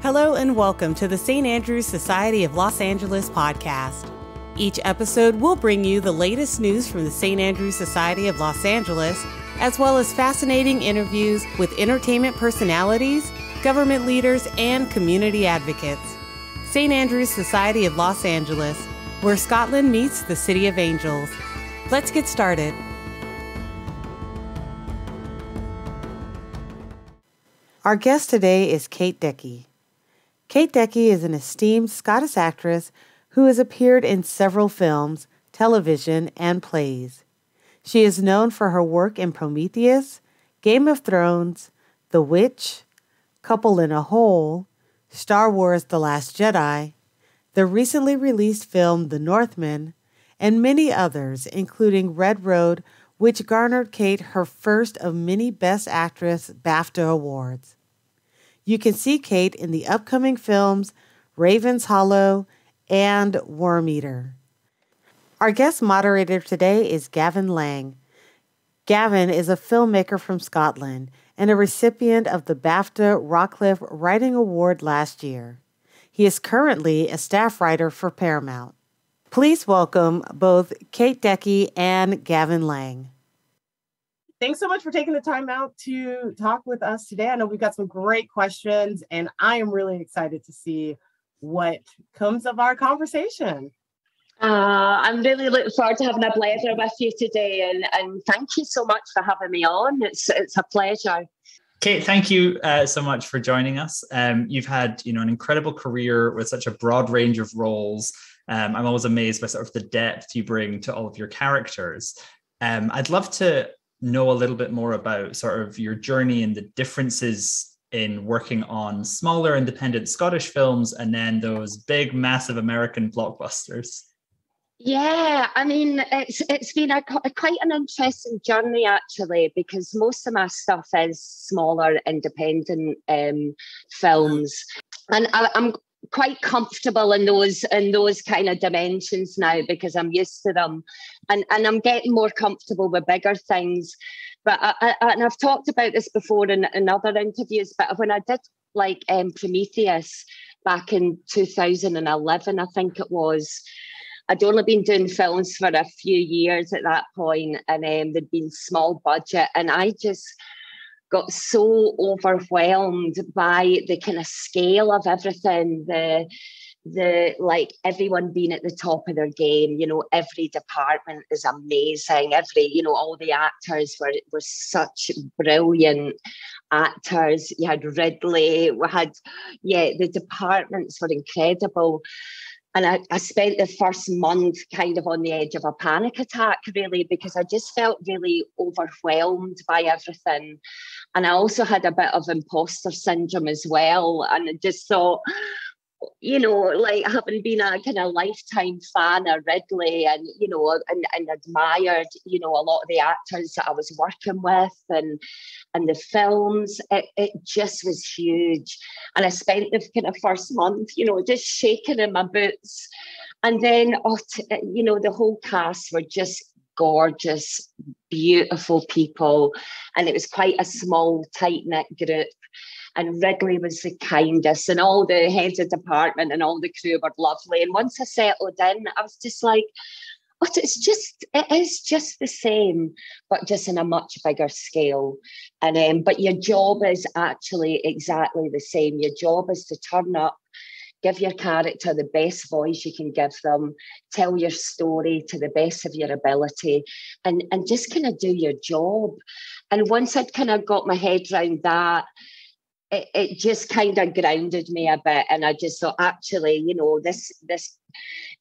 Hello and welcome to the St. Andrew's Society of Los Angeles podcast. Each episode will bring you the latest news from the St. Andrew's Society of Los Angeles, as well as fascinating interviews with entertainment personalities, government leaders, and community advocates. St. Andrew's Society of Los Angeles, where Scotland meets the City of Angels. Let's get started. Our guest today is Kate Dickie. Kate Dickie is an esteemed Scottish actress who has appeared in several films, television, and plays. She is known for her work in Prometheus, Game of Thrones, The Witch, Couple in a Hole, Star Wars: The Last Jedi, the recently released film The Northman, and many others, including Red Road, which garnered Kate her first of many Best Actress BAFTA awards. You can see Kate in the upcoming films Raven's Hollow and Wormeater. Our guest moderator today is Gavin Lang. Gavin is a filmmaker from Scotland and a recipient of the BAFTA Rockcliffe Writing Award last year. He is currently a staff writer for Paramount. Please welcome both Kate Dickie and Gavin Lang. Thanks so much for taking the time out to talk with us today. I know we've got some great questions, and I am really excited to see what comes of our conversation. I'm really looking forward to having a blather with you today, and thank you so much for having me on. It's a pleasure. Kate, thank you so much for joining us. You've had an incredible career with such a broad range of roles. I'm always amazed by sort of the depth you bring to all of your characters. I'd love to know a little bit more about sort of your journey and the differences in working on smaller independent Scottish films and then those big, massive American blockbusters. Yeah, I mean, it's been a quite an interesting journey, actually, because most of my stuff is smaller, independent films. And I'm quite comfortable in those kind of dimensions now because I'm used to them, and I'm getting more comfortable with bigger things. But and I've talked about this before in other interviews, but when I did like Prometheus back in 2011, I think it was, I'd only been doing films for a few years at that point, and there'd been small budget, and I just got so overwhelmed by the kind of scale of everything, the like everyone being at the top of their game, every department is amazing, all the actors were such brilliant actors. You had Ridley, the departments were incredible. And I spent the first month kind of on the edge of a panic attack, really, because I just felt really overwhelmed by everything. And I also had a bit of imposter syndrome as well. And I just thought, like having been a kind of lifetime fan of Ridley and, and admired, a lot of the actors that I was working with and the films, it just was huge. And I spent the kind of first month, just shaking in my boots. And then, the whole cast were just gorgeous, beautiful people. And it was quite a small, tight-knit group. And Ridley was the kindest, and all the heads of department and all the crew were lovely. And once I settled in, I was just like, oh, it is just the same, but just in a much bigger scale. And but your job is actually exactly the same. Your job is to turn up, give your character the best voice you can give them, tell your story to the best of your ability, and just kind of do your job. And once I'd kind of got my head around that, it just kind of grounded me a bit, and I just thought, actually, this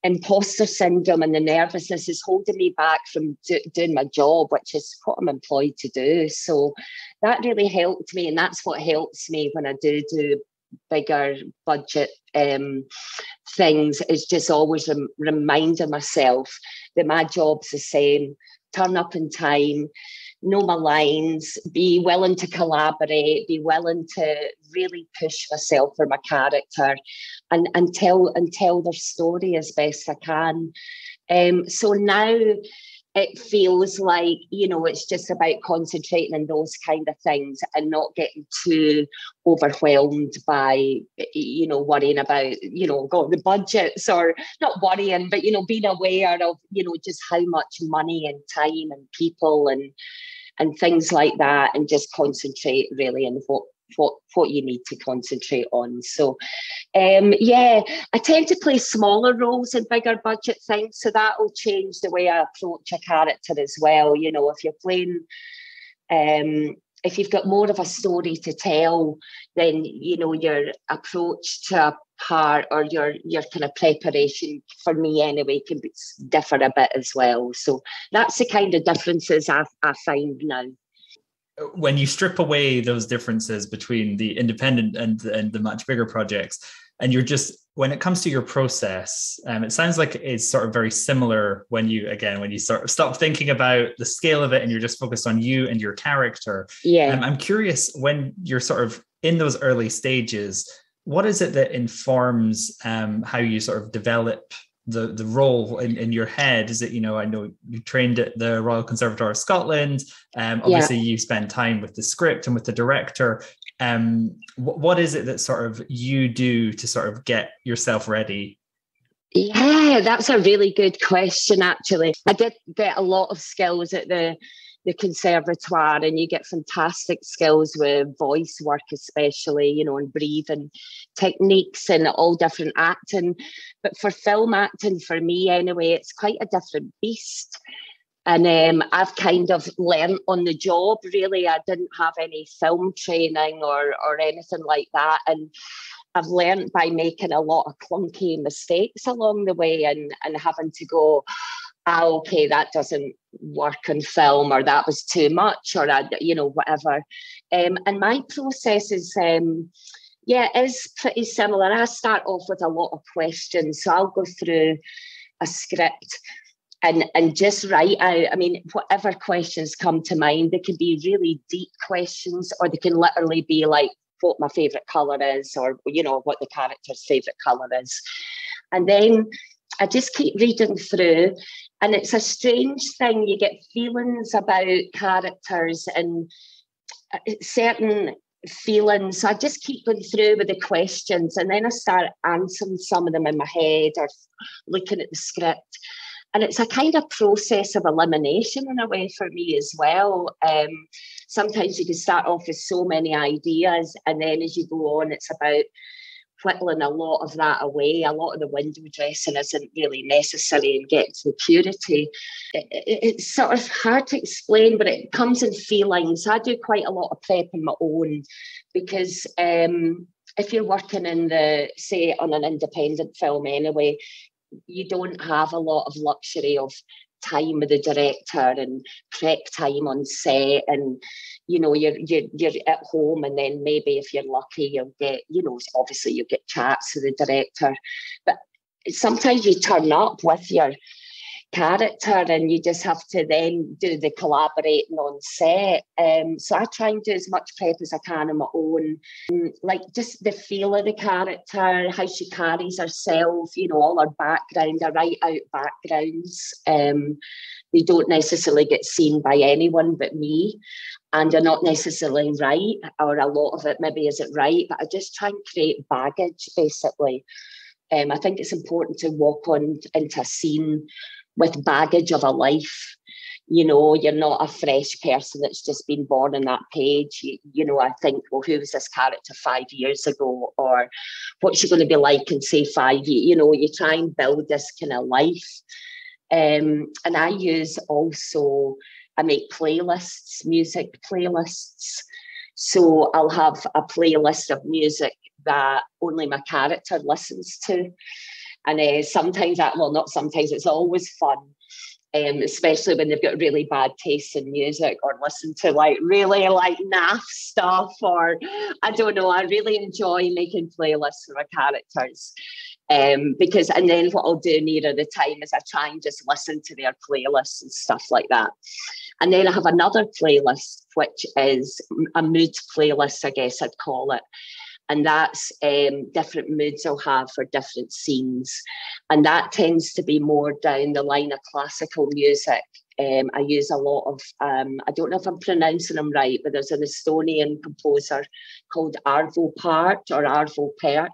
imposter syndrome and the nervousness is holding me back from doing my job, which is what I'm employed to do. So that really helped me, and that's what helps me when I do bigger budget things, is just always reminding myself that my job's the same. Turn up in time, know my lines, be willing to collaborate, be willing to really push myself for my character, and tell their story as best I can. So now it feels like, you know, it's just about concentrating on those kind of things and not getting too overwhelmed by, you know, worrying about, you know, got the budgets, or not worrying, but, you know, being aware of, you know, just how much money and time and people and things like that, and just concentrate really on what you need to concentrate on. So yeah, I tend to play smaller roles in bigger budget things, so that'll change the way I approach a character as well. You know, if you're playing if you've got more of a story to tell, then, you know, your approach to a part, or your kind of preparation, for me anyway, can be differ a bit as well. So that's the kind of differences I find now. When you strip away those differences between the independent and the much bigger projects, and you're just, when it comes to your process, it sounds like it's sort of very similar when you sort of stop thinking about the scale of it and you're just focused on you and your character. Yeah. I'm curious, when you're sort of in those early stages, what is it that informs how you sort of develop the role in your head? Is it, you know, I know you trained at the Royal Conservatoire of Scotland, obviously yeah. You spend time with the script and with the director. What is it that sort of you do to sort of get yourself ready? Yeah, that's a really good question, actually. I did get a lot of skills at the conservatoire, and you get fantastic skills with voice work, especially, you know, and breathing techniques and all different acting. But for film acting, for me anyway, it's quite a different beast. And I've kind of learnt on the job, really. I didn't have any film training or anything like that. And I've learnt by making a lot of clunky mistakes along the way and having to go, okay, that doesn't work in film, or that was too much, or, you know, whatever. And my process is, is pretty similar. I start off with a lot of questions. So I'll go through a script and just write out, I mean, whatever questions come to mind. They can be really deep questions, or they can literally be like what my favourite colour is, or, you know, what the character's favourite colour is. And then I just keep reading through, and it's a strange thing. You get feelings about characters and certain feelings. So I just keep going through with the questions, and then I start answering some of them in my head or looking at the script. And it's a kind of process of elimination in a way for me as well. Sometimes you can start off with so many ideas, and then as you go on, it's about whittling a lot of that away. A lot of the window dressing isn't really necessary, and getting to the purity. It's sort of hard to explain, but it comes in feelings. I do quite a lot of prep on my own, because if you're working in on an independent film anyway, you don't have a lot of luxury of time with the director and prep time on set, and, you know, you're at home, and then maybe if you're lucky you'll get, you know, obviously you'll get chats with the director, but sometimes you turn up with your character and you just have to then do the collaborating on set. So I try and do as much prep as I can on my own, like just the feel of the character, how she carries herself, you know, all her background. I write out backgrounds. They don't necessarily get seen by anyone but me, and they're not necessarily right, or a lot of it maybe isn't right, but I just try and create baggage, basically. I think it's important to walk on into a scene with baggage of a life. You know, you're not a fresh person that's just been born on that page. You know, I think, well, who was this character 5 years ago? Or what's she going to be like in, say, 5 years? You know, you try and build this kind of life. And I make playlists, music playlists. So I'll have a playlist of music that only my character listens to. And it's always fun, especially when they've got really bad taste in music, or listen to like really like naff stuff, or I don't know. I really enjoy making playlists for my characters, because, and then what I'll do nearer the time is I try and just listen to their playlists and stuff like that. And then I have another playlist, which is a mood playlist, I guess I'd call it. And that's different moods I'll have for different scenes. And that tends to be more down the line of classical music, I use a lot of, I don't know if I'm pronouncing them right, but there's an Estonian composer called Arvo Pärt or Arvo Pärt,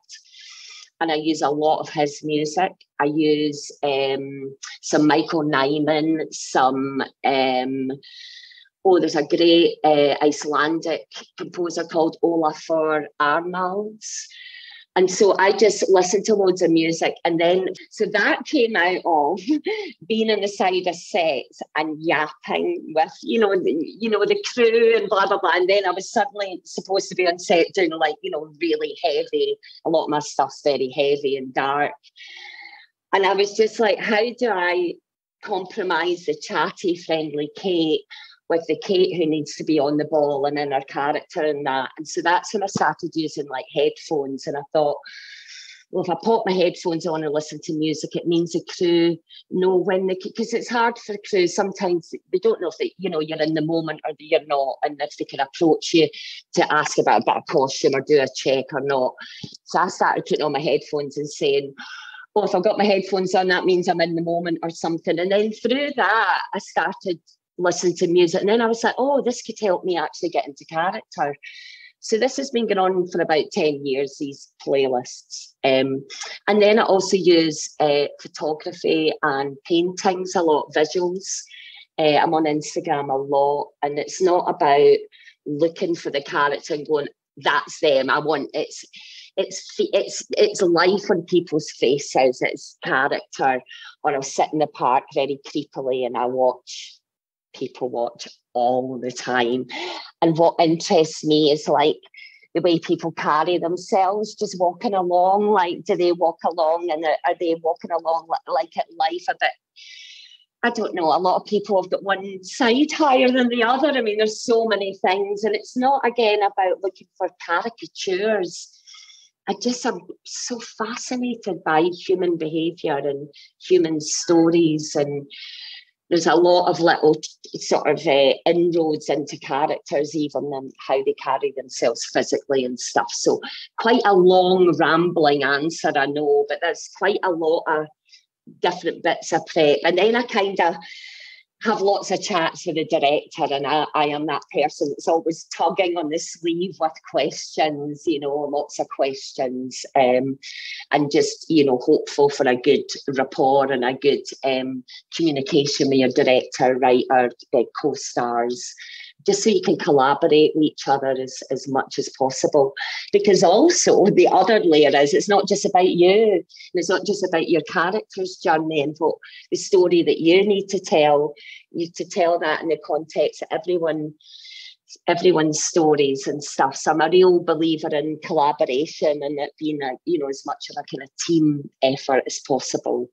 and I use a lot of his music. I use some Michael Nyman, some, there's a great Icelandic composer called Olafur Arnalds. And so I just listened to loads of music. And then, so that came out of being on the side of sets and yapping with, the crew and blah, blah, blah. And then I was suddenly supposed to be on set doing really heavy, a lot of my stuff's very heavy and dark. And I was just like, how do I compromise the chatty, friendly Kate with the Kate who needs to be on the ball and in her character and that? And so that's when I started using headphones, and I thought, well, if I pop my headphones on and listen to music, it means the crew know when they, because it's hard for crew. Sometimes they don't know if they, you're in the moment or you're not, and if they can approach you to ask about a bit of costume or do a check or not. So I started putting on my headphones and saying, oh, if I've got my headphones on, that means I'm in the moment or something. And then through that, I started listen to music, and then I was like, oh, this could help me actually get into character. So this has been going on for about 10 years, these playlists. And then I also use photography and paintings a lot, visuals. I'm on Instagram a lot, and it's not about looking for the character and going, that's them. I want it's life on people's faces, it's character. Or I'll sit in the park very creepily and I watch. People watch all the time, and what interests me is the way people carry themselves just walking along. Do they walk along, and are they walking along at life a bit? I don't know, a lot of people have got one side higher than the other. I mean, there's so many things, and it's not again about looking for caricatures. I'm so fascinated by human behavior and human stories, and there's a lot of little sort of inroads into characters, even and how they carry themselves physically and stuff. So quite a long, rambling answer, I know, but there's quite a lot of different bits of prep. And then I kind of have lots of chats with the director, and I am that person that's always tugging on the sleeve with questions, lots of questions, and just, hopeful for a good rapport and a good communication with your director, writer, co-stars, just so you can collaborate with each other as much as possible. Because also the other layer is, it's not just about you, and it's not just about your character's journey and what the story that you need to tell. You need to tell that in the context of everyone's stories and stuff. So I'm a real believer in collaboration and it being as much of a kind of team effort as possible.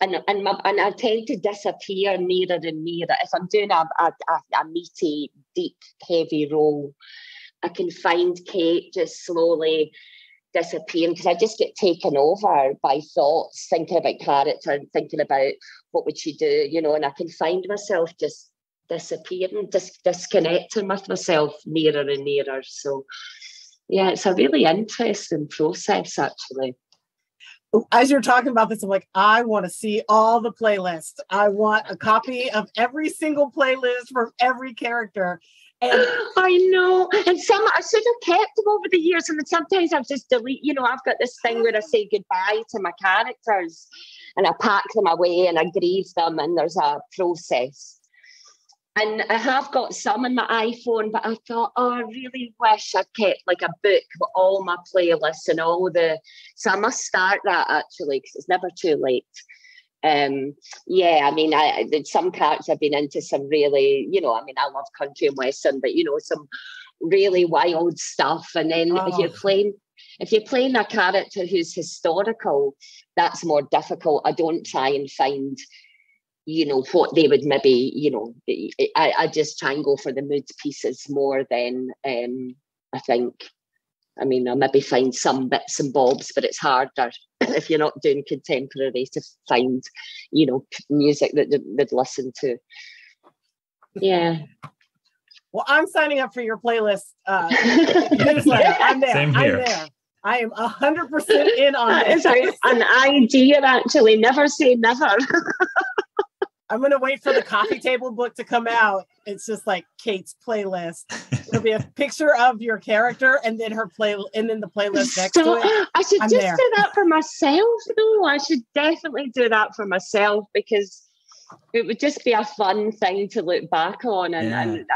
And I tend to disappear nearer and nearer. If I'm doing a meaty, deep, heavy role, I can find Kate just slowly disappearing, because I just get taken over by thoughts, thinking about character and thinking about what would she do, and I can find myself just disappearing, disconnecting with myself nearer and nearer. So, yeah, it's a really interesting process, actually. As you're talking about this, I'm like, I want to see all the playlists. I want a copy of every single playlist from every character. And I know. And some, I should have kept them over the years. And sometimes I've just deleted, I've got this thing where I say goodbye to my characters and I pack them away and I grieve them, and there's a process. And I have got some in my iPhone, but I thought, oh, I really wish I'd kept a book with all my playlists and all the... So I must start that, actually, because it's never too late. Some characters I've been into, some really, I love country and western, but, some really wild stuff. And then if you're playing a character who's historical, that's more difficult. I don't try and find... what they would maybe, I just try and go for the mood pieces more than I think. I mean, I'll maybe find some bits and bobs, but it's harder if you're not doing contemporary to find, music that they'd listen to. Yeah. Well, I'm signing up for your playlist newsletter. I'm there. Same here. I'm there. I am 100% in on it. It's an idea, actually. Never say never. I'm going to wait for the coffee table book to come out. It's just like Kate's playlist. It'll be a picture of your character and then her play, and then the playlist next to it. I should do that for myself though. I should definitely do that for myself because it would just be a fun thing to look back on. And,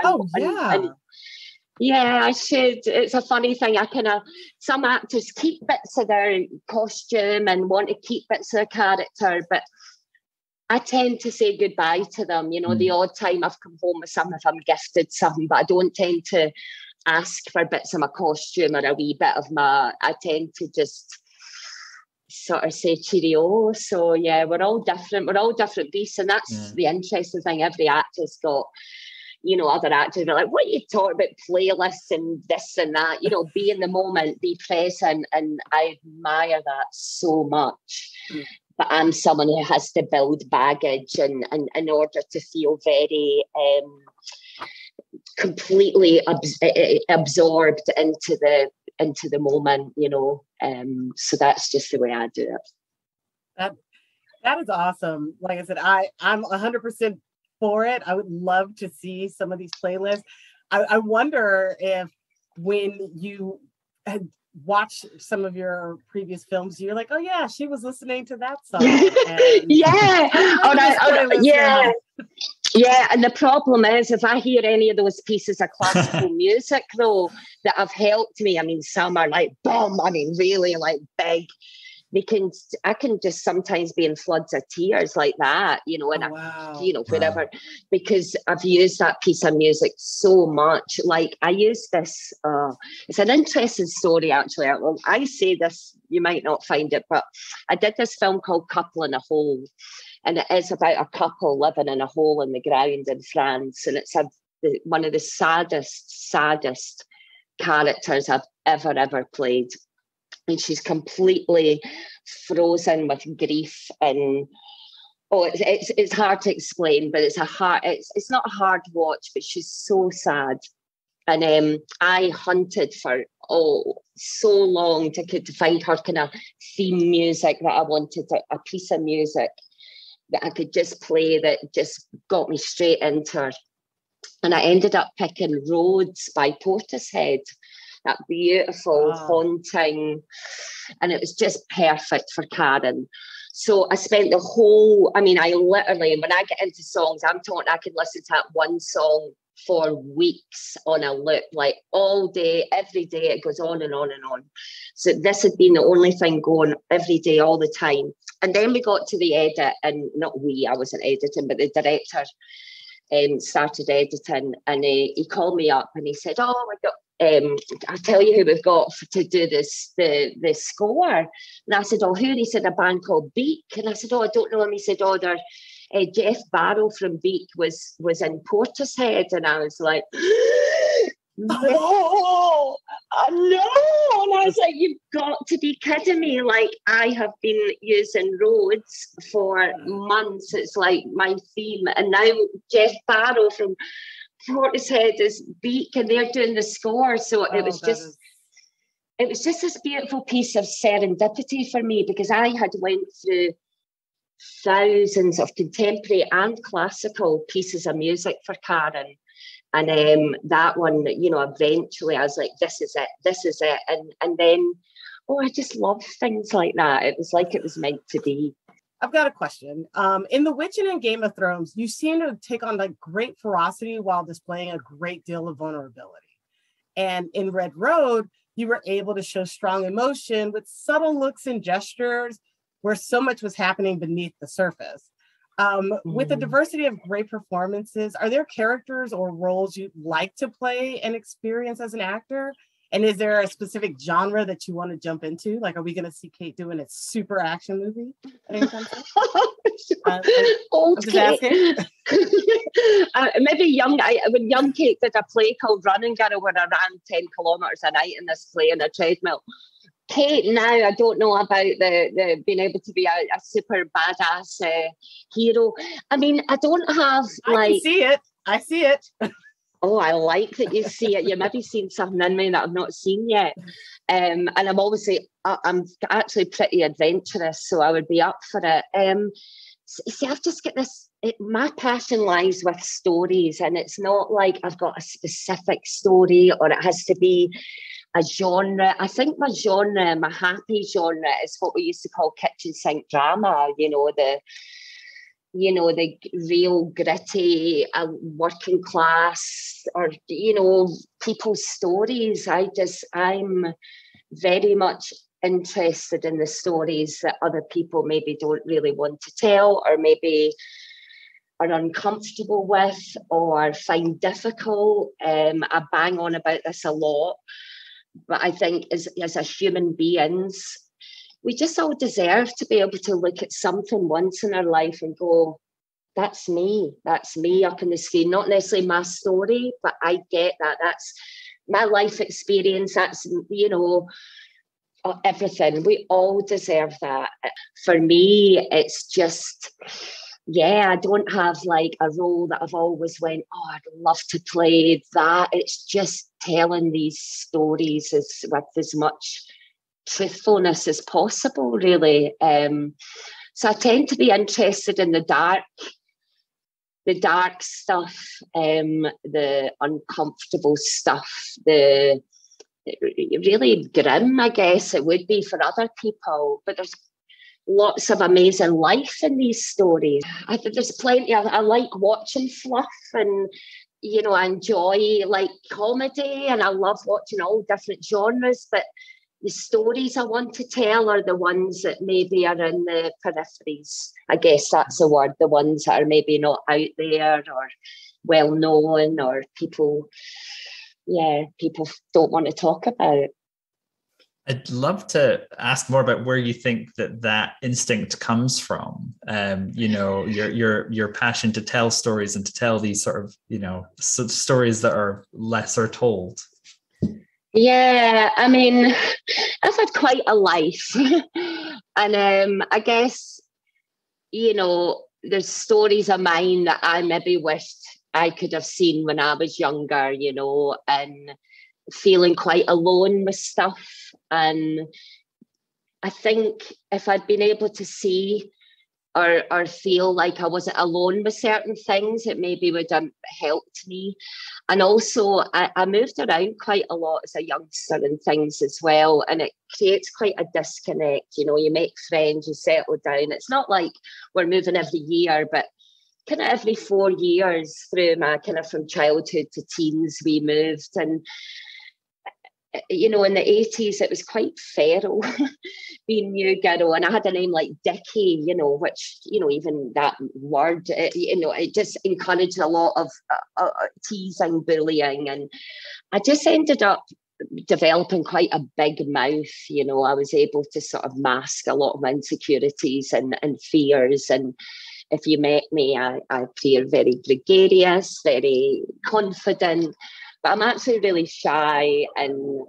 yeah, I should. It's a funny thing. I kind of, some actors keep bits of their costume and want to keep bits of their character, but I tend to say goodbye to them. You know, the odd time I've come home with some if I'm gifted something, but I don't tend to ask for bits of my costume or a wee bit of my, I tend to just sort of say cheerio. So yeah, we're all different. We're all different beasts. And that's the interesting thing. Every actor's got, you know, other actors are like, what are you talking about? Playlists and this and that, you know, be in the moment, be present. And I admire that so much. But I'm someone who has to build baggage and in order to feel very completely absorbed into the moment, you know. So that's just the way I do it. That is awesome. Like I said, I'm 100% for it. I would love to see some of these playlists. I wonder if when you had watch some of your previous films, you're like, oh yeah, she was listening to that song. And the problem is, if I hear any of those pieces of classical music though that have helped me, I mean, some are like boom, I mean really like big, I can just sometimes be in floods of tears like that, you know, and whatever, because I've used that piece of music so much. Like I use this, it's an interesting story actually. I say this, you might not find it, but I did this film called Couple in a Hole, and it is about a couple living in a hole in the ground in France, and it's one of the saddest characters I've ever played. And she's completely frozen with grief, and it's hard to explain, but it's not a hard watch, but she's so sad. And I hunted for so long to find her kind of theme music that I wanted, a piece of music that I could just play that just got me straight into her. And I ended up picking Roads by Portishead. That beautiful, haunting, and it was just perfect for Karen. So I spent the whole, I mean, I literally, when I get into songs, I'm talking, I could listen to that one song for weeks on a loop, like all day, every day, it goes on and on and on. So this had been the only thing going every day, all the time. And then we got to the edit, and I wasn't editing, but the director started editing, and he called me up and he said, oh, my God, I'll tell you who we've got to do this, the score. And I said, oh, who? And he said, a band called Beak. And I said, oh, I don't know him. He said, oh, they're Jeff Barrow from Beak was in Portishead. And I was like, no. And I was like, you've got to be kidding me. Like, I have been using Roads for months. It's like my theme. And now Jeff Barrow from Portishead is Beak, and they're doing the score. So it was just this beautiful piece of serendipity for me, because I had went through thousands of contemporary and classical pieces of music for Karen, and that one, you know, eventually I was like, this is it, and then I just love things like that. It was like it was meant to be. I've got a question. In The Witch and in Game of Thrones, you seem to take on like great ferocity while displaying a great deal of vulnerability. And in Red Road, you were able to show strong emotion with subtle looks and gestures where so much was happening beneath the surface. With the diversity of great performances, are there characters or roles you'd like to play and experience as an actor? And is there a specific genre that you want to jump into? Like, are we going to see Kate doing a super action movie? Maybe young. When young Kate did a play called Running Girl, where I ran 10 kilometres a night in this play on a treadmill. Kate now, I don't know about the being able to be a super badass hero. I mean, I don't have like. I see it. Oh, I like that you see it. You maybe seen something in me that I've not seen yet. And I'm obviously, I'm actually pretty adventurous, so I would be up for it. See, I've just got this my passion lies with stories, and it's not like I've got a specific story or it has to be a genre. I think my genre, my happy genre, is what we used to call kitchen sink drama, the real gritty working class or, people's stories. I'm very much interested in the stories that other people maybe don't really want to tell, or maybe are uncomfortable with or find difficult. I bang on about this a lot, but I think as a human beings, we just all deserve to be able to look at something once in our life and go, that's me up on the screen. Not necessarily my story, but I get that. That's my life experience. That's, everything. We all deserve that. For me, it's just, I don't have like a role that I've always went, oh, I'd love to play that. It's just telling these stories with as much truthfulness as possible, really. So I tend to be interested in the dark stuff, the uncomfortable stuff, the really grim, I guess it would be for other people. But there's lots of amazing life in these stories. I think there's plenty. I like watching fluff, and I enjoy like comedy, and I love watching all different genres. But the stories I want to tell are the ones that maybe are in the peripheries. I guess that's the word. The ones that are maybe not out there or well known, or people don't want to talk about. I'd love to ask more about where you think that instinct comes from. Your passion to tell stories and to tell these sort of stories that are lesser told. Yeah, I mean, I've had quite a life, and I guess there's stories of mine that I maybe wished I could have seen when I was younger, and feeling quite alone with stuff. And I think if I'd been able to see or feel like I wasn't alone with certain things, it maybe would have helped me. And also, I moved around quite a lot as a youngster and things as well, and it creates quite a disconnect. You make friends, you settle down. It's not like we're moving every year, but kind of every 4 years through my kind of from childhood to teens, we moved. And in the 80s, it was quite feral being new girl, and I had a name like Dickie, which even that word, it just encouraged a lot of teasing, bullying, and I just ended up developing quite a big mouth. I was able to sort of mask a lot of my insecurities and fears. And if you met me, I appear very gregarious, very confident, but I'm actually really shy. And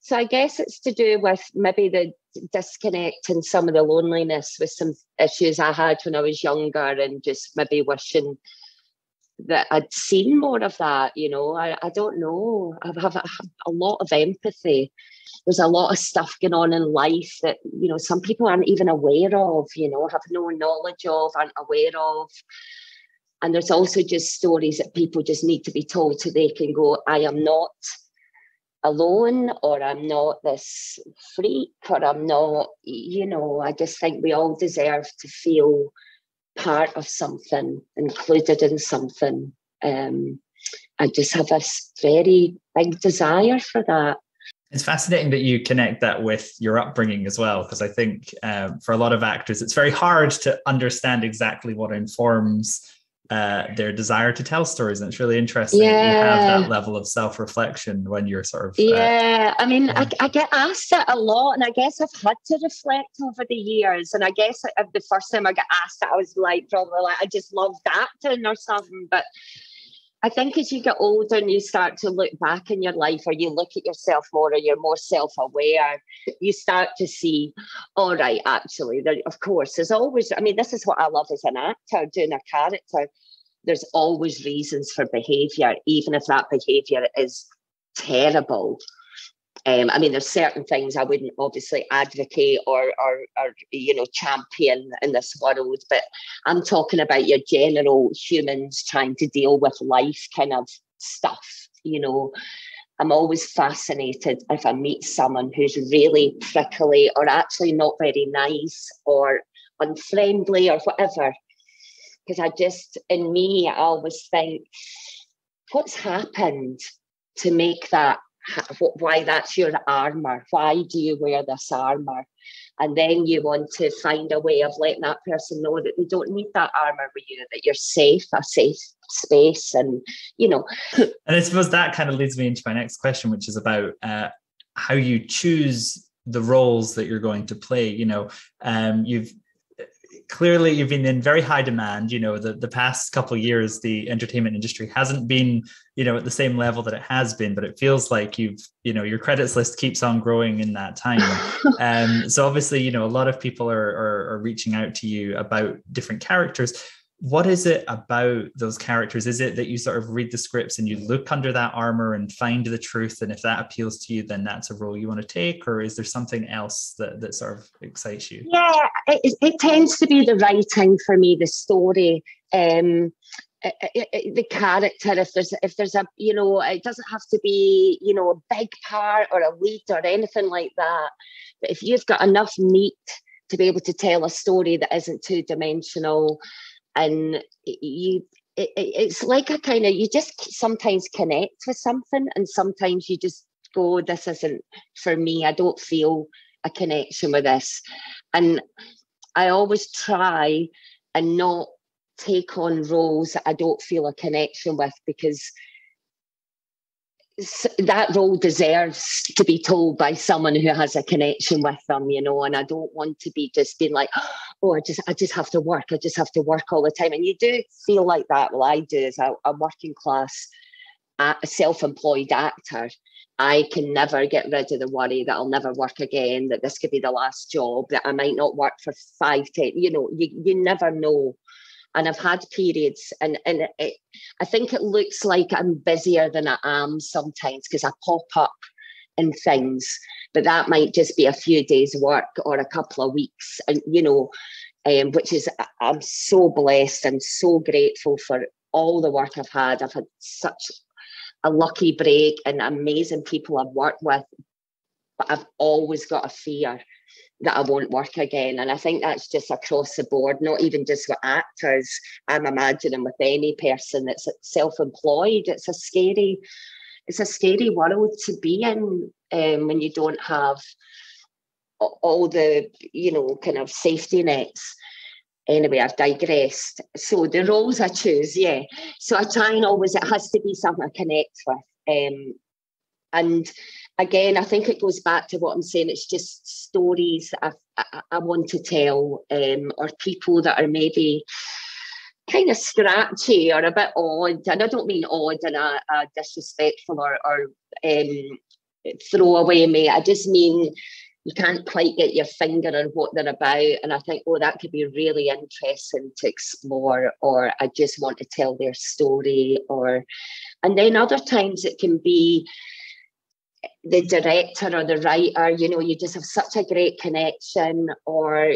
so I guess it's to do with maybe the disconnect and some of the loneliness with some issues I had when I was younger, and just maybe wishing that I'd seen more of that. I don't know. I have a lot of empathy. There's a lot of stuff going on in life that, some people aren't even aware of, have no knowledge of, aren't aware of. And there's also just stories that people just need to be told so they can go, I am not alone, or I'm not this freak, or I'm not, I just think we all deserve to feel part of something, included in something. I just have a very big desire for that. It's fascinating that you connect that with your upbringing as well, because I think for a lot of actors, it's very hard to understand exactly what informs their desire to tell stories. And it's really interesting that you have that level of self-reflection when you're sort of... I get asked that a lot, and I guess I've had to reflect over the years. And I guess the first time I got asked that, I was like, probably like, I just loved acting or something, but... I think as you get older and you start to look back in your life, or you look at yourself more, or you're more self-aware, you start to see, all right, actually, there, of course, there's always, this is what I love as an actor, doing a character. There's always reasons for behaviour, even if that behaviour is terrible. I mean, there's certain things I wouldn't obviously advocate or you know, champion in this world, but I'm talking about your general humans trying to deal with life kind of stuff, you know. I'm always fascinated if I meet someone who's really prickly or actually not very nice or unfriendly or whatever, because I just, in me, I always think, what's happened to make that, why that's your armour? Why do you wear this armour? And then you want to find a way of letting that person know that they don't need that armour with you, that you're safe, a safe space, and, you know. And I suppose that kind of leads me into my next question, which is about how you choose the roles that you're going to play. You know, you've been in very high demand. You know, the past couple of years, the entertainment industry hasn't been, you know, at the same level that it has been, but it feels like your credits list keeps on growing in that time. So obviously, you know, a lot of people are reaching out to you about different characters. What is it about those characters? Is it that you sort of read the scripts and you look under that armor and find the truth, and if that appeals to you, then that's a role you want to take? Or is there something else that sort of excites you? Yeah, it tends to be the writing for me, the story, the character. If there's a, you know, it doesn't have to be, you know, a big part or a lead or anything like that. But if you've got enough meat to be able to tell a story that isn't two-dimensional, and it's like a kind of, you just sometimes connect with something, and sometimes you just go, this isn't for me. I don't feel a connection with this. And I always try and not take on roles that I don't feel a connection with, because that role deserves to be told by someone who has a connection with them, you know. And I don't want to be just being like, oh, I just have to work. I just have to work all the time. And you do feel like that. Well, I do, as a working class, self-employed actor. I can never get rid of the worry that I'll never work again, that this could be the last job, that I might not work for 5, 10, you know, you never know. And I've had periods, and it, I think it looks like I'm busier than I am sometimes, because I pop up in things, but that might just be a few days' work or a couple of weeks, and you know, which is, I'm so blessed and so grateful for all the work I've had. I've had such a lucky break and amazing people I've worked with, but I've always got a fear that I won't work again. And I think that's just across the board, not even just with actors. I'm imagining with any person that's self-employed, it's a scary world to be in when you don't have all the, you know, kind of safety nets. Anyway, I've digressed. So the roles I choose, yeah. So I try and always, it has to be something I connect with. And again, I think it goes back to what I'm saying. It's just stories that I want to tell, or people that are maybe kind of scratchy or a bit odd. And I don't mean odd in a disrespectful or throwaway way. I just mean you can't quite get your finger on what they're about. And I think, oh, that could be really interesting to explore, or I just want to tell their story. And then other times it can be the director or the writer, you know, you just have such a great connection, or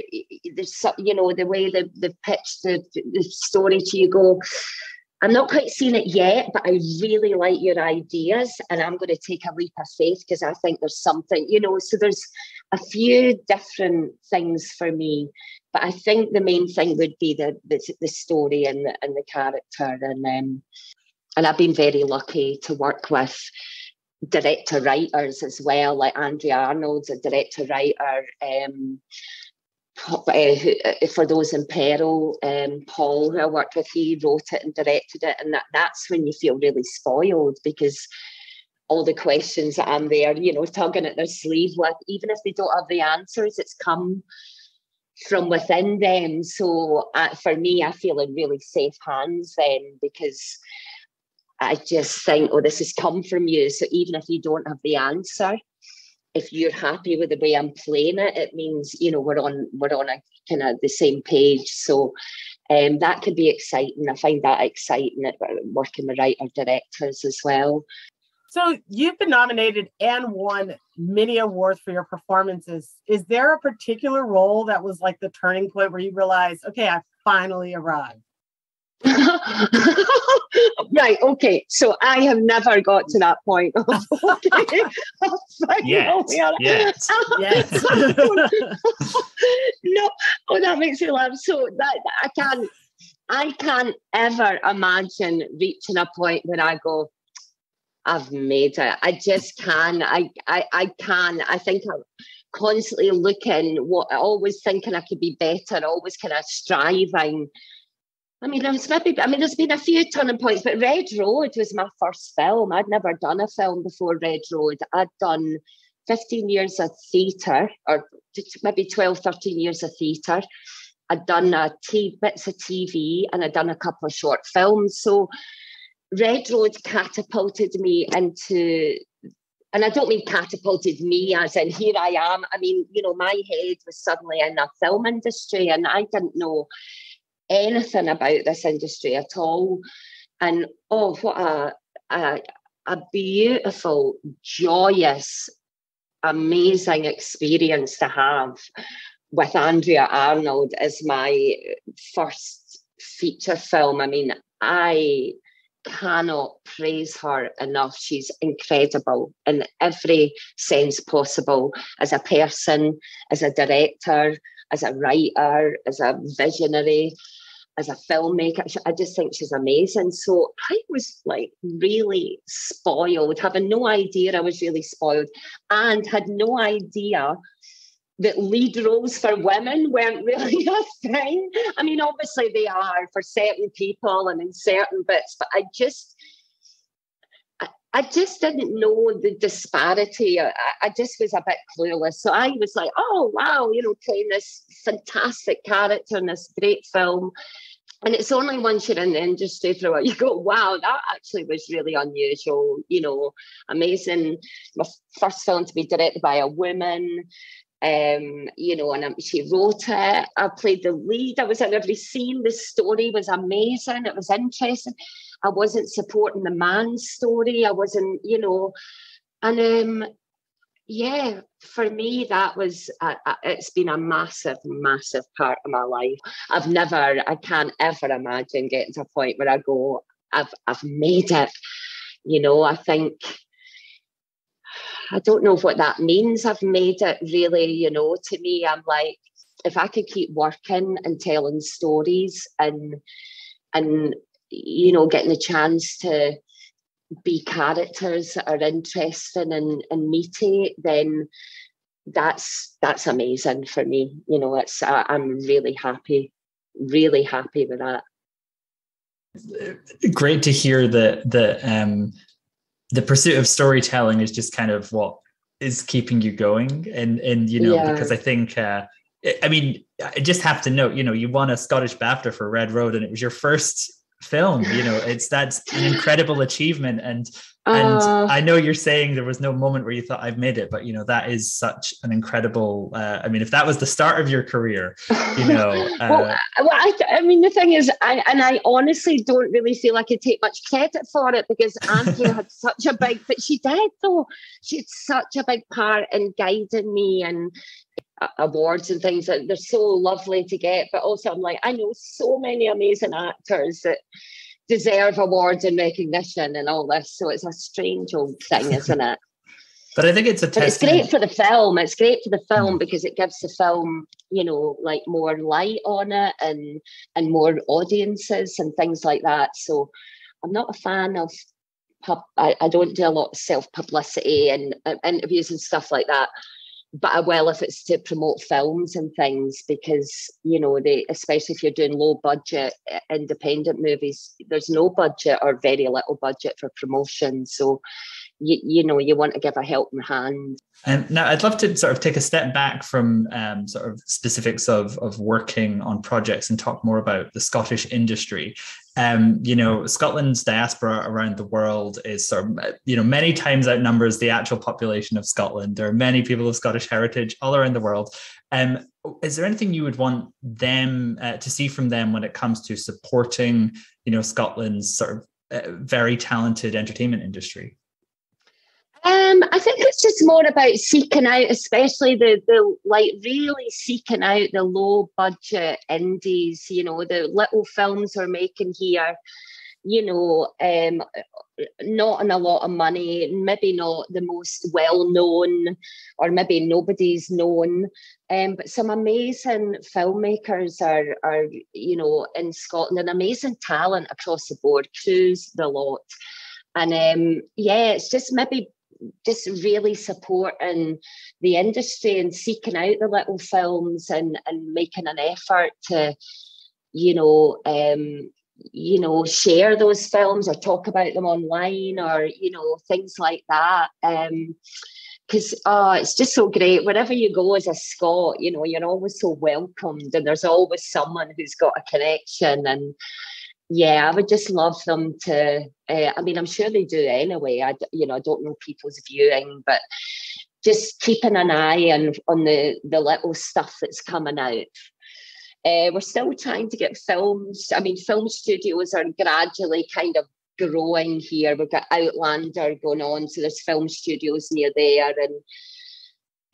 there's, you know, the way they've pitched the story to you, go, I'm not quite seeing it yet, but I really like your ideas, and I'm going to take a leap of faith because I think there's something, you know. So there's a few different things for me, but I think the main thing would be the story and the character, and I've been very lucky to work with director writers as well, like Andrea Arnold's a director writer, For Those in Peril, Paul, who I worked with, he wrote it and directed it, and that's when you feel really spoiled, because all the questions that I'm there, you know, tugging at their sleeve with, even if they don't have the answers, it's come from within them. So for me, I feel in really safe hands then, because I just think, oh, this has come from you. So even if you don't have the answer, if you're happy with the way I'm playing it, it means, you know, we're on a kind of the same page. So that could be exciting. I find that exciting, working with writer directors as well. So you've been nominated and won many awards for your performances. Is there a particular role that was like the turning point where you realized, okay, I finally arrived? Right. Okay. So I have never got to that point. Okay. Yes. No. Oh, that makes me laugh. So that I can't ever imagine reaching a point where I go, I've made it. I just can. I can. I think I'm constantly looking, always thinking I could be better, always kind of striving. I mean, there's been a few turning points, but Red Road was my first film. I'd never done a film before Red Road. I'd done 15 years of theatre, or maybe 12, 13 years of theatre. I'd done bits of TV, and I'd done a couple of short films. So Red Road catapulted me into, and I don't mean catapulted me as in here I am. I mean, you know, my head was suddenly in the film industry, and I didn't know anything about this industry at all. And oh, what a beautiful, joyous, amazing experience to have with Andrea Arnold as my first feature film. I mean, I cannot praise her enough. She's incredible in every sense possible, as a person, as a director, as a writer, as a visionary, as a filmmaker. I just think she's amazing. So I was like really spoiled, having no idea I was really spoiled, and had no idea that lead roles for women weren't really a thing. I mean, obviously they are for certain people and in certain bits, but I just didn't know the disparity. I just was a bit clueless. So I was like, oh, wow, you know, playing this fantastic character in this great film. And it's only once you're in the industry for a while, you go, wow, that actually was really unusual, you know, amazing. My first film to be directed by a woman, you know, and she wrote it. I played the lead. I was in every scene. The story was amazing. It was interesting. I wasn't supporting the man's story. I wasn't, you know, and yeah, for me, that was, it's been a massive, massive part of my life. I can't ever imagine getting to a point where I go, I've made it. You know, I think, I don't know what that means. I've made it really, you know, to me, I'm like, if I could keep working and telling stories and, you know, getting the chance to be characters that are interesting and meaty, then that's amazing for me. You know, it's I'm really happy with that. Great to hear that the pursuit of storytelling is just kind of what is keeping you going, and you know, yeah. Because I think. I mean, I just have to note, you know, you won a Scottish BAFTA for Red Road, and it was your first film, you know, that's an incredible achievement, and I know you're saying there was no moment where you thought I've made it, but you know, that is such an incredible I mean, if that was the start of your career, you know. I mean, the thing is, I honestly don't really feel I could take much credit for it, because Andrea had such a big, but she did though, she had such a big part in guiding me and awards and things that they're so lovely to get, but also I'm like, I know so many amazing actors that deserve awards and recognition and all this, so it's a strange old thing, isn't it? But I think it's a test. It's great for the film. It's great for the film because it gives the film, you know, like more light on it and more audiences and things like that. So I'm not a fan of I don't do a lot of self-publicity and interviews and stuff like that. But I will if it's to promote films and things, because, you know, especially if you're doing low budget independent movies, there's no budget or very little budget for promotion. So, you know, you want to give a helping hand. And now I'd love to sort of take a step back from sort of specifics of working on projects and talk more about the Scottish industry. You know, Scotland's diaspora around the world is sort of, you know, many times outnumbers the actual population of Scotland. There are many people of Scottish heritage all around the world. Is there anything you would want them to see from them when it comes to supporting, you know, Scotland's sort of very talented entertainment industry? I think it's just more about seeking out, especially the like really seeking out the low budget indies, you know, the little films we're making here, you know, not in a lot of money, maybe not the most well-known or maybe nobody's known, but some amazing filmmakers are, you know, in Scotland, and amazing talent across the board, Cruise, the lot. And yeah, it's just maybe just really supporting the industry and seeking out the little films and making an effort to, you know, share those films or talk about them online or, you know, things like that. Because it's just so great. Wherever you go as a Scot, you know, you're always so welcomed and there's always someone who's got a connection. And yeah, I would just love them to, I mean, I'm sure they do anyway. You know, I don't know people's viewing, but just keeping an eye on the little stuff that's coming out. We're still trying to get films. I mean, film studios are gradually kind of growing here. We've got Outlander going on, so there's film studios near there.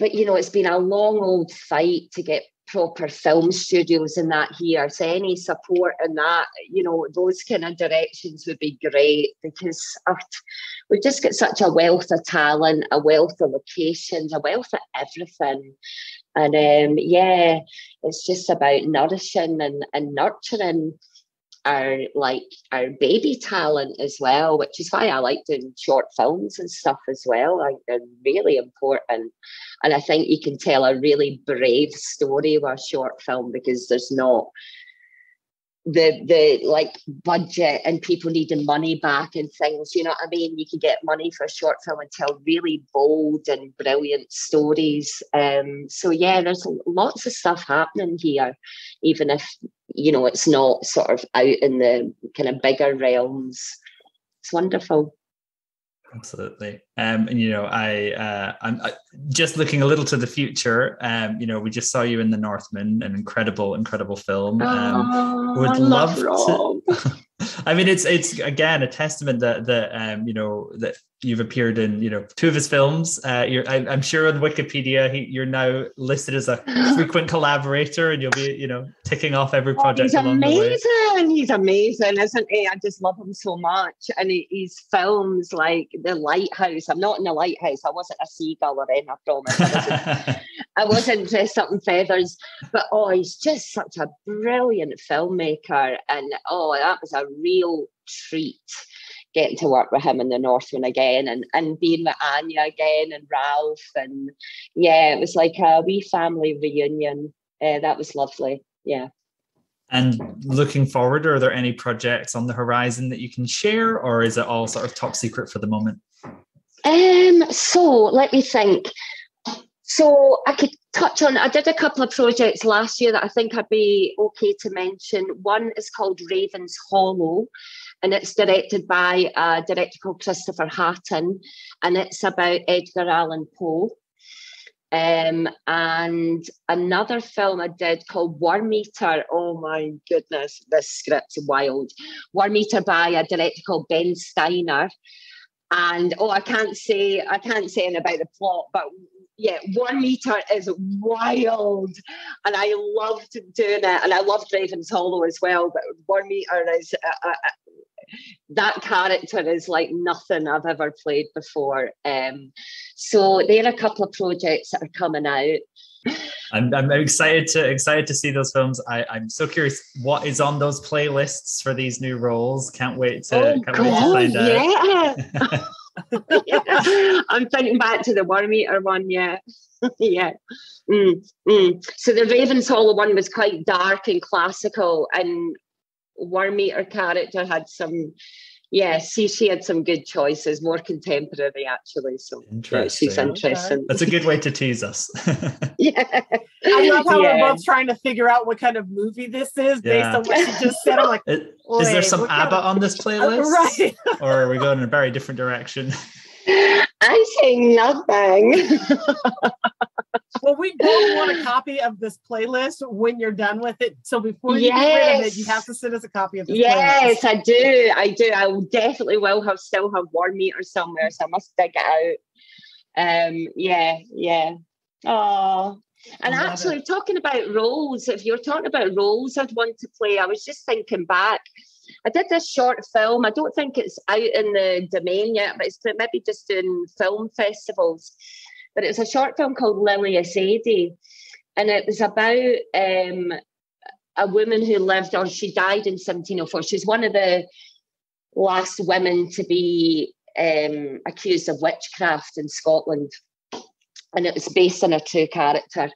But, you know, it's been a long old fight to get proper film studios in that here. So any support in that, you know, those kind of directions would be great, because we've just got such a wealth of talent, a wealth of locations, a wealth of everything. And yeah, it's just about nourishing and nurturing our baby talent as well, which is why I like doing short films and stuff as well. Like, they're really important. And I think you can tell a really brave story with a short film, because there's not the like budget and people needing money back and things, you know what I mean? You can get money for a short film and tell really bold and brilliant stories. So yeah, there's lots of stuff happening here, even if, you know, it's not sort of out in the kind of bigger realms. It's wonderful. Absolutely. And, you know, I'm just looking a little to the future. You know, we just saw you in The Northman, an incredible film. Would love to... I mean, it's again, a testament that you know, that you've appeared in, you know, two of his films. I'm sure on Wikipedia, you're now listed as a frequent collaborator, and you'll be, you know, ticking off every project along the way. He's amazing, isn't he? I just love him so much. And his films like The Lighthouse. I'm not in The Lighthouse. I wasn't a seagull or anything, I promise. I wasn't dressed up in feathers. But, oh, he's just such a brilliant filmmaker. And, oh, that was a real treat, getting to work with him in The Northman again, and being with Anya again and Ralph. And yeah, it was like a wee family reunion. That was lovely. Yeah. And looking forward, are there any projects on the horizon that you can share, or is it all sort of top secret for the moment? So let me think. So I could touch on, I did a couple of projects last year that I think I'd be okay to mention. One is called Raven's Hollow, and it's directed by a director called Christopher Hatton, and it's about Edgar Allan Poe. And another film I did called Wormeater. Oh my goodness, this script's wild. Wormeater by a director called Ben Steiner. And oh, I can't say anything about the plot, but yeah, Wormeater is wild, and I loved doing it, and I loved Raven's Hollow as well. But Wormeater is that character is like nothing I've ever played before. So there are a couple of projects that are coming out. I'm excited to see those films. I'm so curious what is on those playlists for these new roles. Can't wait to find out. Yeah. I'm thinking back to the Wormeater one, yeah. Yeah. So the Raven's Hollow one was quite dark and classical, and Wormeater character had some, yeah, she had some good choices, more contemporary actually. So interesting. Yeah, she's interesting. Okay. That's a good way to tease us. Yeah. I love how we're both trying to figure out what kind of movie this is based on what she just said. I'm like, is there some ABBA on this playlist? Right. Or are we going in a very different direction? I'm saying nothing. Well, we both want a copy of this playlist when you're done with it. So before you get rid of it, you have to send us a copy of this playlist. Yes, I do. I will definitely have Wormeater somewhere, so I must dig it out. Oh, and actually talking about roles, if you're talking about roles I'd want to play, I was just thinking back. I did this short film. I don't think it's out in the domain yet, but it's maybe just in film festivals. But it's a short film called Lilias Adie, and it was about a woman who lived, or she died in 1704. She's one of the last women to be accused of witchcraft in Scotland. And it was based on a true character.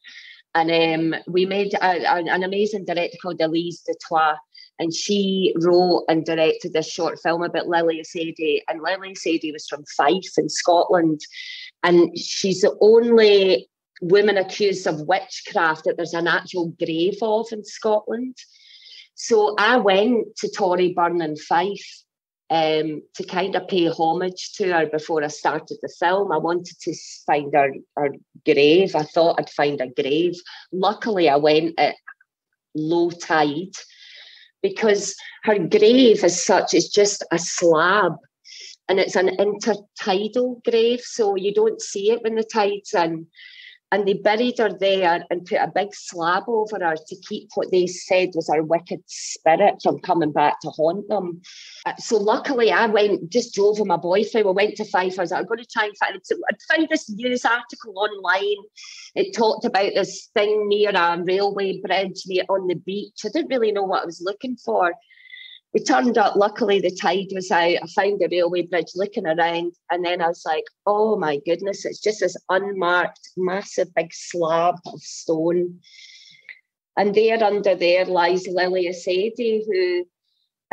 And we made an amazing director called Elise de Troyes, and she wrote and directed this short film about Lilias Adie. And Lilias Adie was from Fife in Scotland. And she's the only woman accused of witchcraft that there's an actual grave of in Scotland. So I went to Torryburn in Fife to kind of pay homage to her before I started the film. I wanted to find her grave. I thought I'd find a grave. Luckily, I went at low tide, because her grave as such is just a slab, and it's an intertidal grave, so you don't see it when the tide's in. And they buried her there and put a big slab over her to keep what they said was her wicked spirit from coming back to haunt them. So luckily I went, just drove with my boyfriend, we went to Fife. I was like, I'm going to try and find it. So I found this news article online. It talked about this thing near a railway bridge near on the beach. I didn't really know what I was looking for. We turned up, luckily the tide was out. I found the railway bridge, looking around, and then I was like, oh my goodness, it's just this unmarked, massive big slab of stone. And there under there lies Lilias Adie, who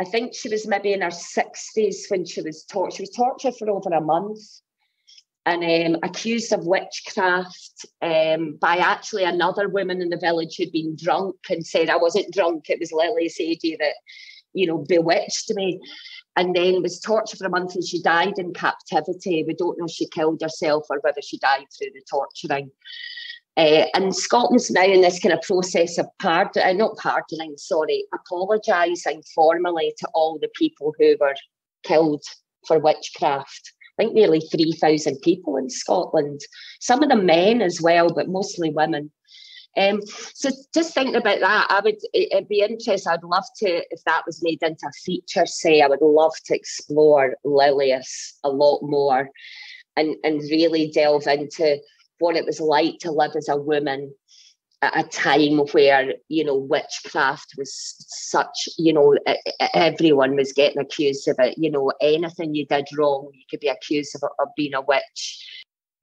I think she was maybe in her 60s when she was tortured. She was tortured for over a month and accused of witchcraft by actually another woman in the village who'd been drunk and said, I wasn't drunk, it was Lilias Adie that, you know, bewitched me, and then was tortured for a month, and she died in captivity. We don't know if she killed herself or whether she died through the torturing. And Scotland's now in this kind of process of apologising formally to all the people who were killed for witchcraft. I think nearly 3,000 people in Scotland. Some of them men as well, but mostly women. So just thinking about that, it'd be interesting. I'd love to, if that was made into a feature, say, I would love to explore Lilias a lot more and really delve into what it was like to live as a woman at a time where, you know, witchcraft was such, you know, everyone was getting accused of it. You know, anything you did wrong, you could be accused of being a witch.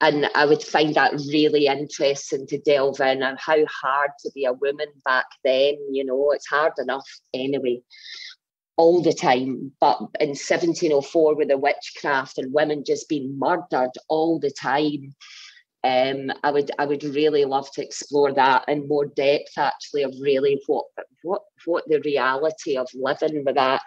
And I would find that really interesting to delve in, and how hard to be a woman back then. You know, it's hard enough anyway, all the time. But in 1704, with the witchcraft and women just being murdered all the time, I would really love to explore that in more depth, actually, of really what the reality of living with that,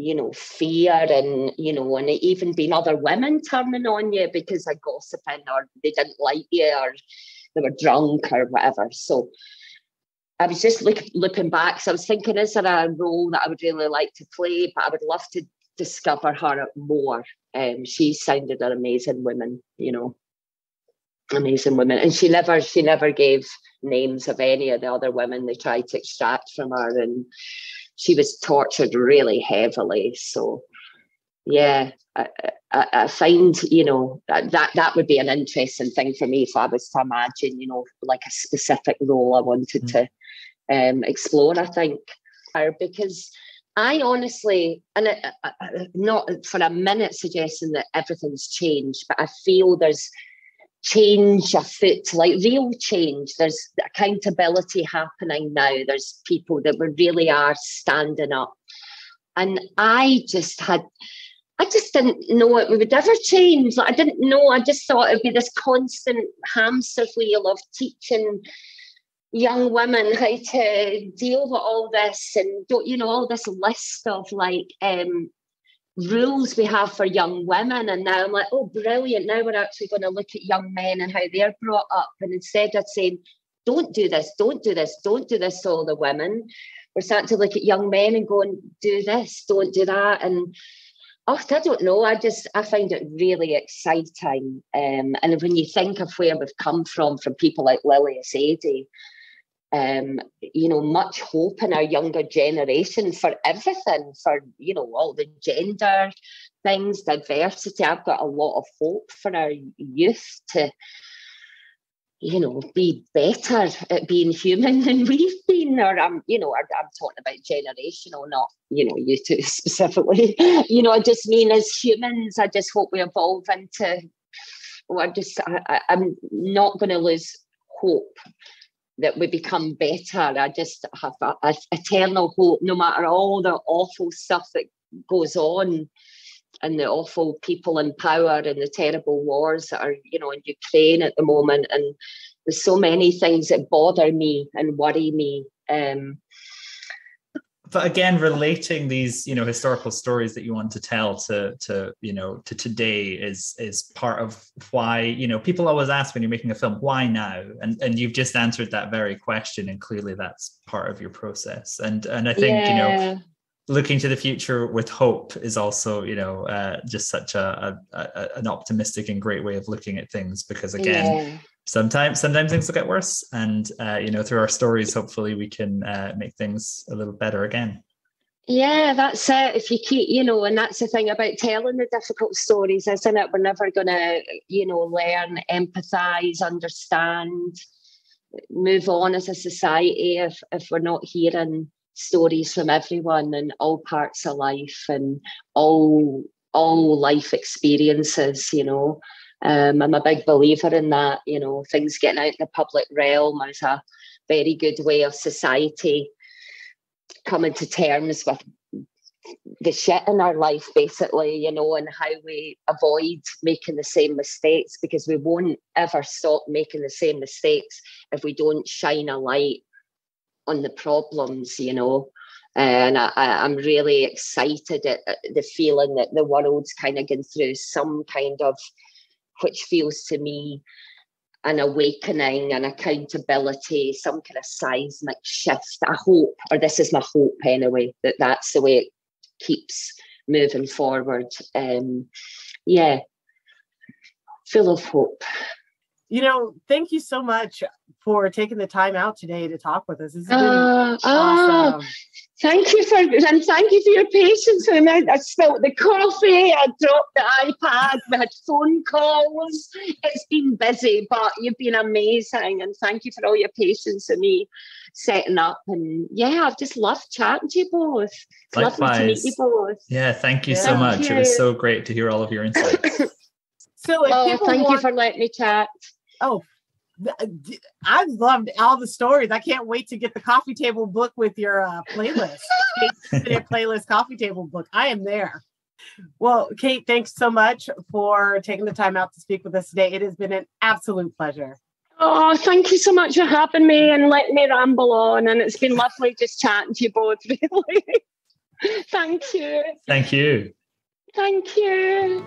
you know, fear, and, you know, and it even been other women turning on you because of gossiping, or they didn't like you, or they were drunk or whatever. So I was just looking back. So I was thinking, is there a role that I would really like to play? But I would love to discover her more. She sounded an amazing woman, you know, amazing woman. And she never gave names of any of the other women they tried to extract from her, and she was tortured really heavily. So, yeah, I find, you know, that would be an interesting thing for me if I was to imagine, you know, like a specific role I wanted to explore, I think. Because I honestly, and I, not for a minute suggesting that everything's changed, but I feel there's change afoot, like real change. There's accountability happening now. There's people that we really are standing up. And I just didn't know it would ever change. Like, I didn't know. I just thought it'd be this constant hamster wheel of teaching young women how to deal with all this, and don't, you know, all this list of like rules we have for young women. And now I'm like, oh, brilliant, now we're actually going to look at young men and how they're brought up, and instead of saying don't do this to all the women, we're starting to look at young men and going, do this, don't do that. And Oh, I don't know. I find it really exciting. And when you think of where we've come from people like Lilias Adie, much hope in our younger generation for everything, for, all the gender things, diversity. I've got a lot of hope for our youth to, be better at being human than we've been. Or I'm talking about generational, not, you two specifically. I just mean as humans, I just hope we evolve into, I'm not going to lose hope that we become better. I just have an eternal hope, no matter all the awful stuff that goes on and the awful people in power and the terrible wars that are, in Ukraine at the moment. And there's so many things that bother me and worry me. But again, relating these, historical stories that you want to tell to today is part of why, people always ask when you're making a film, why now? And you've just answered that very question. And clearly that's part of your process. And I think, looking to the future with hope is also, just such an optimistic and great way of looking at things, because again, sometimes things will get worse, and through our stories, hopefully we can make things a little better again. Yeah, that's it. If you keep, and that's the thing about telling the difficult stories, isn't it? We're never going to, learn, empathise, understand, move on as a society if we're not hearing stories from everyone in all parts of life and all life experiences. I'm a big believer in that. Things getting out in the public realm is a very good way of society coming to terms with the shit in our life, basically, and how we avoid making the same mistakes, because we won't ever stop making the same mistakes if we don't shine a light on the problems, and I'm really excited at the feeling that the world's kind of going through some kind of, which feels to me an awakening and accountability, some kind of seismic shift. I hope, or this is my hope anyway, that that's the way it keeps moving forward. Full of hope. Thank you so much for taking the time out today to talk with us. This has been awesome. Thank you thank you for your patience. I spilt the coffee, I dropped the iPad, we had phone calls. It's been busy, but you've been amazing. And thank you for all your patience with me setting up. And I've just loved chatting to you both. Likewise. Lovely to meet you both. Yeah, thank you so much. It was so great to hear all of your insights. Thank you for letting me chat. Oh, I've loved all the stories. I can't wait to get the coffee table book with your playlist. Kate's playlist coffee table book. I am there. Well, Kate, thanks so much for taking the time out to speak with us today. It has been an absolute pleasure. Oh, thank you so much for having me and letting me ramble on. And it's been lovely just chatting to you both, really. Thank you. Thank you. Thank you.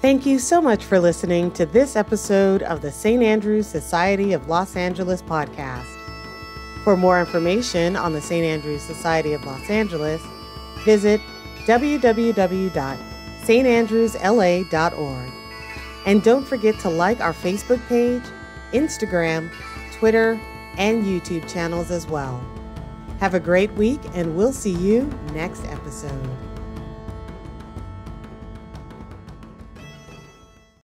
Thank you so much for listening to this episode of the St. Andrew's Society of Los Angeles podcast. For more information on the St. Andrew's Society of Los Angeles, visit www.standrewsla.org. And don't forget to like our Facebook page, Instagram, Twitter, and YouTube channels as well. Have a great week, and we'll see you next episode.